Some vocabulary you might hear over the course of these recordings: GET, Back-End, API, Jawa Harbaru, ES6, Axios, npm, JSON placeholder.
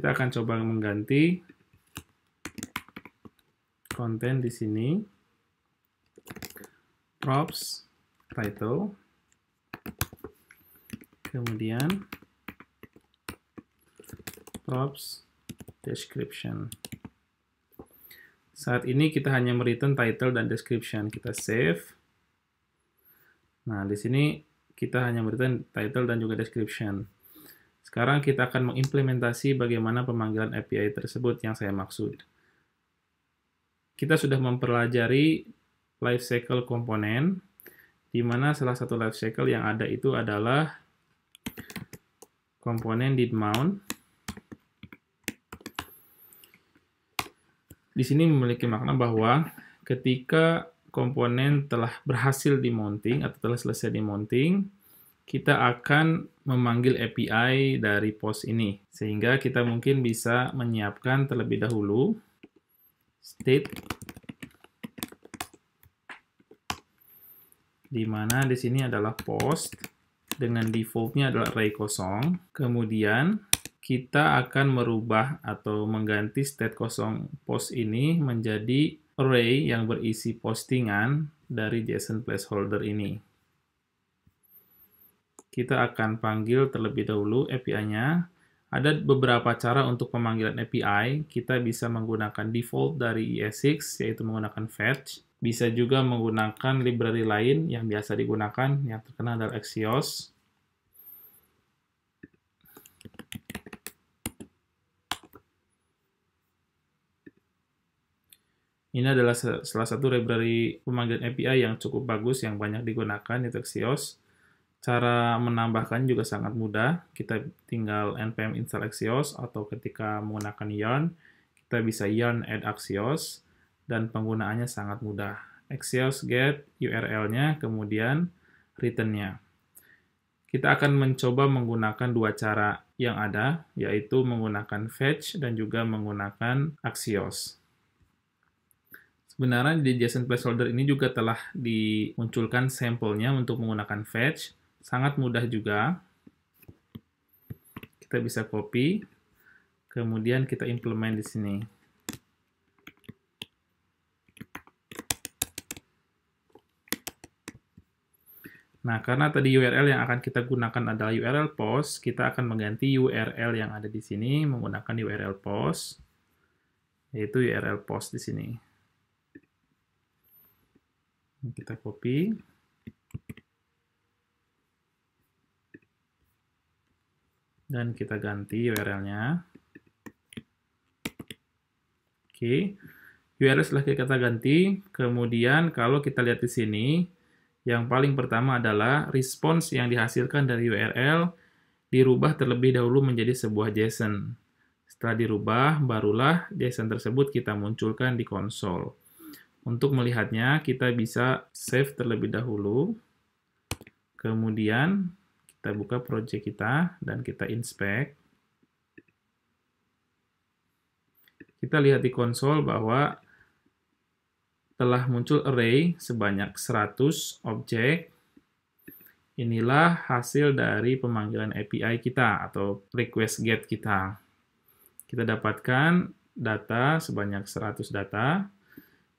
Kita akan coba mengganti konten di sini, props title, kemudian props description. Saat ini kita hanya mereturn title dan description. Kita save. Nah, di sini kita hanya mereturn title dan juga description. Sekarang kita akan mengimplementasi bagaimana pemanggilan API tersebut yang saya maksud. Kita sudah mempelajari lifecycle komponen, di mana salah satu lifecycle yang ada itu adalah komponen did_mount. Di sini memiliki makna bahwa ketika komponen telah berhasil di-mounting atau telah selesai di-mounting, kita akan memanggil API dari post ini. Sehingga kita mungkin bisa menyiapkan terlebih dahulu state, di mana di sini adalah post dengan defaultnya adalah array kosong. Kemudian kita akan merubah atau mengganti state kosong post ini menjadi array yang berisi postingan dari JSON placeholder ini. Kita akan panggil terlebih dahulu API-nya. Ada beberapa cara untuk pemanggilan API. Kita bisa menggunakan default dari ES6, yaitu menggunakan fetch. Bisa juga menggunakan library lain yang biasa digunakan, yang terkenal adalah Axios. Ini adalah salah satu library pemanggilan API yang cukup bagus, yang banyak digunakan, yaitu Axios. Cara menambahkan juga sangat mudah. Kita tinggal npm install Axios, atau ketika menggunakan yarn, kita bisa yarn add Axios, dan penggunaannya sangat mudah. Axios get URL-nya, kemudian return-nya. Kita akan mencoba menggunakan dua cara yang ada, yaitu menggunakan fetch dan juga menggunakan Axios. Sebenarnya di JSON placeholder ini juga telah dimunculkan sampelnya untuk menggunakan fetch. Sangat mudah juga. Kita bisa copy, kemudian kita implement di sini. Nah, karena tadi URL yang akan kita gunakan adalah URL post, kita akan mengganti URL yang ada di sini menggunakan URL post, yaitu URL post di sini. Kita copy. Dan kita ganti URL-nya. Oke, URL setelah kita ganti, kemudian kalau kita lihat di sini, yang paling pertama adalah response yang dihasilkan dari URL dirubah terlebih dahulu menjadi sebuah JSON. Setelah dirubah, barulah JSON tersebut kita munculkan di konsol. Untuk melihatnya, kita bisa save terlebih dahulu, kemudian kita buka project kita, dan kita inspect. Kita lihat di konsol bahwa telah muncul array sebanyak 100 objek. Inilah hasil dari pemanggilan API kita, atau request GET kita. Kita dapatkan data sebanyak 100 data,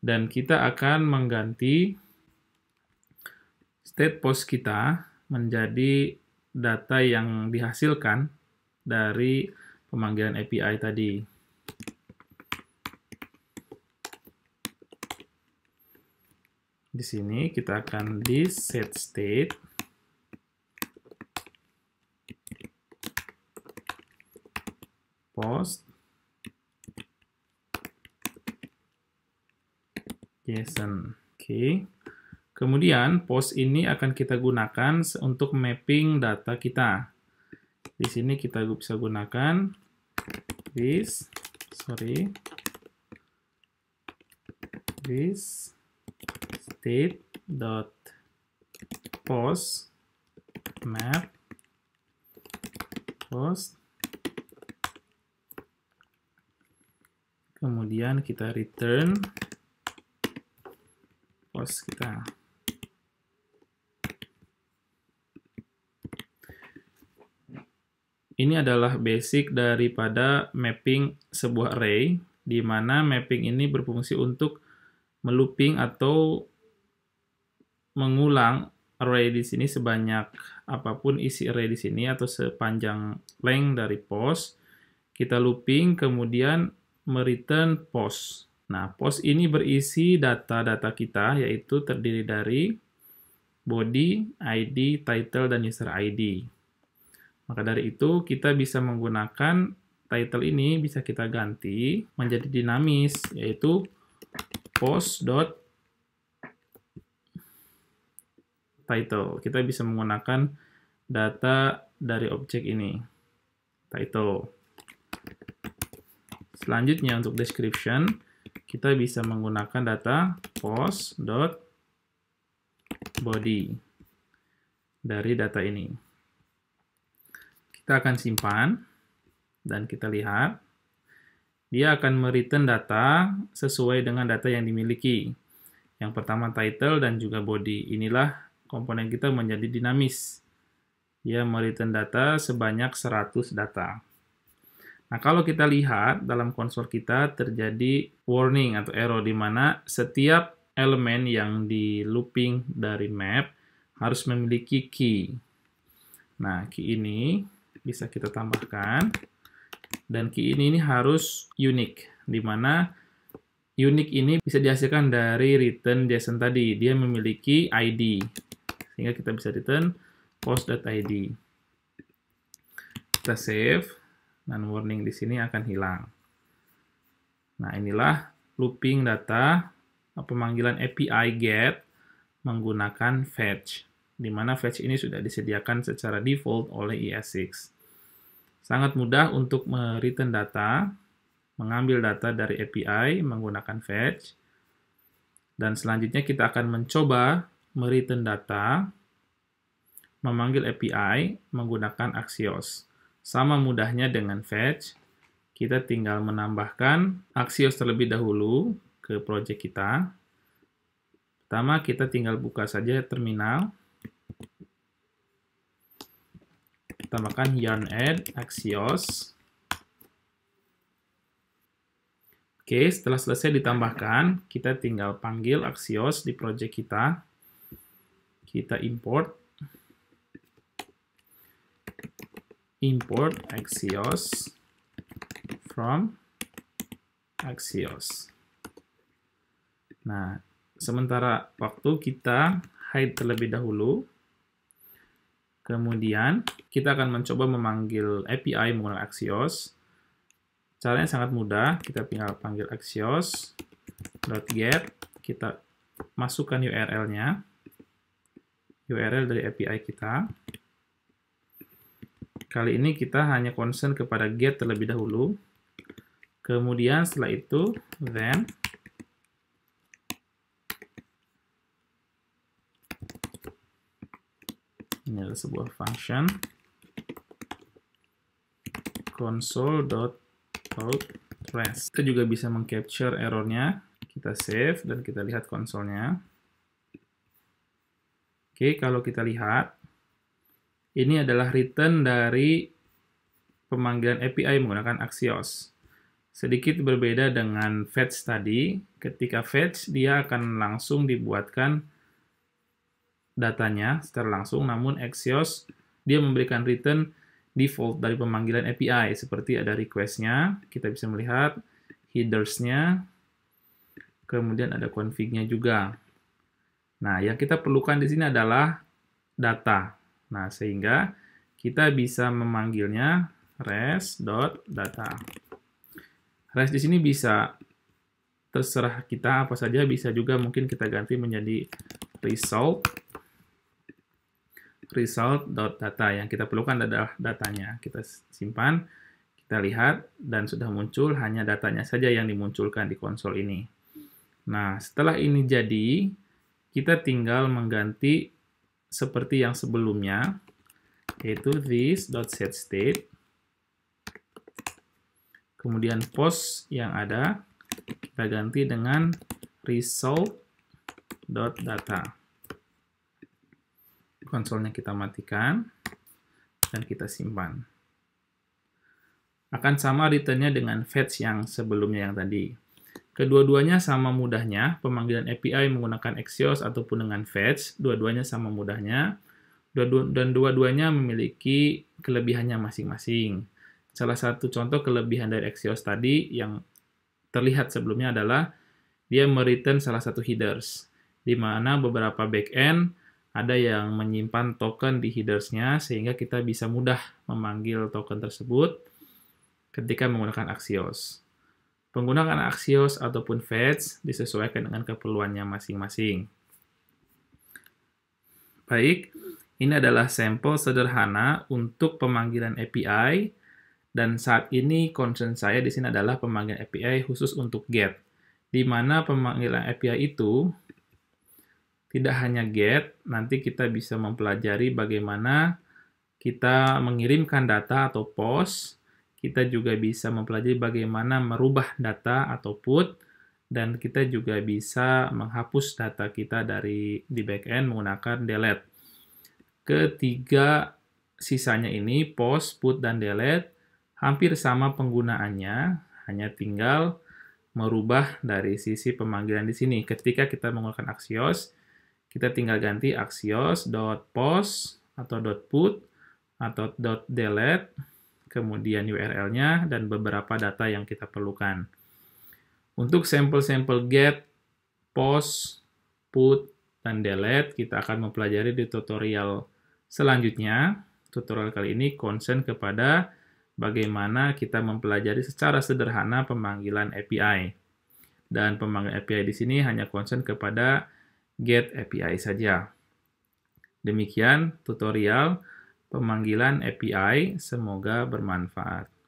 dan kita akan mengganti state post kita menjadi data yang dihasilkan dari pemanggilan API tadi. Di sini kita akan di set state, post, JSON. Oke. Kemudian post ini akan kita gunakan untuk mapping data kita. Di sini kita bisa gunakan this state.post map post, kemudian kita return post kita. Ini adalah basic daripada mapping sebuah array, di mana mapping ini berfungsi untuk melooping atau mengulang array di sini sebanyak apapun isi array di sini atau sepanjang length dari post. Kita looping kemudian mereturn post. Nah, post ini berisi data-data kita, yaitu terdiri dari body, ID, title, dan user ID. Maka dari itu kita bisa menggunakan title ini, bisa kita ganti menjadi dinamis, yaitu post.title. Kita bisa menggunakan data dari objek ini, title. Selanjutnya untuk description, kita bisa menggunakan data post.body dari data ini. Kita akan simpan dan kita lihat dia akan mereturn data sesuai dengan data yang dimiliki. Yang pertama title dan juga body. Inilah komponen kita menjadi dinamis. Dia mereturn data sebanyak 100 data. Nah, kalau kita lihat dalam konsol kita terjadi warning atau error di mana setiap elemen yang di looping dari map harus memiliki key. Nah, key ini bisa kita tambahkan, dan key ini harus unik, dimana unik ini bisa dihasilkan dari return JSON tadi. Dia memiliki ID, sehingga kita bisa return post.id. Kita save, dan warning di sini akan hilang. Nah, inilah looping data pemanggilan API GET menggunakan fetch, di mana fetch ini sudah disediakan secara default oleh ES6. Sangat mudah untuk mereturn data, mengambil data dari API menggunakan fetch, dan selanjutnya kita akan mencoba mereturn data, memanggil API menggunakan Axios. Sama mudahnya dengan fetch, kita tinggal menambahkan Axios terlebih dahulu ke project kita. Pertama, kita tinggal buka saja terminal, tambahkan yarn add Axios. Oke, setelah selesai ditambahkan, kita tinggal panggil Axios di project kita. Kita import Axios from Axios. Nah, sementara waktu kita hide terlebih dahulu. Kemudian, kita akan mencoba memanggil API menggunakan Axios. Caranya sangat mudah, kita tinggal panggil axios.get, kita masukkan URL-nya, URL dari API kita. Kali ini kita hanya concern kepada get terlebih dahulu. Kemudian setelah itu, then ini adalah sebuah function console.outRest. Kita juga bisa mengcapture errornya. Kita save dan kita lihat konsolnya. Oke, kalau kita lihat, ini adalah return dari pemanggilan API menggunakan Axios. Sedikit berbeda dengan fetch tadi. Ketika fetch, dia akan langsung dibuatkan datanya secara langsung, namun Axios dia memberikan return default dari pemanggilan API, seperti ada request-nya, kita bisa melihat headers-nya, kemudian ada config-nya juga. Nah, yang kita perlukan di sini adalah data. Nah, sehingga kita bisa memanggilnya res.data. Res di sini bisa terserah kita apa saja, bisa juga mungkin kita ganti menjadi result.data. Yang kita perlukan adalah datanya. Kita simpan, kita lihat, dan sudah muncul hanya datanya saja yang dimunculkan di konsol ini. Nah, setelah ini jadi, kita tinggal mengganti seperti yang sebelumnya, yaitu this.setState, kemudian post yang ada kita ganti dengan result.data. Konsolnya kita matikan dan kita simpan. akan sama returnnya dengan fetch yang sebelumnya yang tadi. Kedua-duanya sama mudahnya, pemanggilan API menggunakan Axios ataupun dengan fetch, dua-duanya sama mudahnya, dan dua-duanya memiliki kelebihannya masing-masing. Salah satu contoh kelebihan dari Axios tadi yang terlihat sebelumnya adalah dia mereturn salah satu headers, di mana beberapa backend ada yang menyimpan token di headersnya sehingga kita bisa mudah memanggil token tersebut ketika menggunakan Axios. Penggunaan Axios ataupun fetch disesuaikan dengan keperluannya masing-masing. Baik, ini adalah sampel sederhana untuk pemanggilan API, dan saat ini concern saya di sini adalah pemanggilan API khusus untuk GET, di mana pemanggilan API itu tidak hanya GET, nanti kita bisa mempelajari bagaimana kita mengirimkan data atau POST. Kita juga bisa mempelajari bagaimana merubah data atau PUT, dan kita juga bisa menghapus data kita di backend menggunakan delete. Ketiga sisanya ini, POST, PUT, dan delete, hampir sama penggunaannya, hanya tinggal merubah dari sisi pemanggilan di sini. Ketika kita menggunakan Axios, kita tinggal ganti axios.post atau .put atau .delete, kemudian URL-nya, dan beberapa data yang kita perlukan. Untuk sampel-sampel get, post, put, dan delete, kita akan mempelajari di tutorial selanjutnya. Tutorial kali ini concern kepada bagaimana kita mempelajari secara sederhana pemanggilan API. Dan pemanggilan API di sini hanya concern kepada get API saja. Demikian tutorial pemanggilan API, semoga bermanfaat.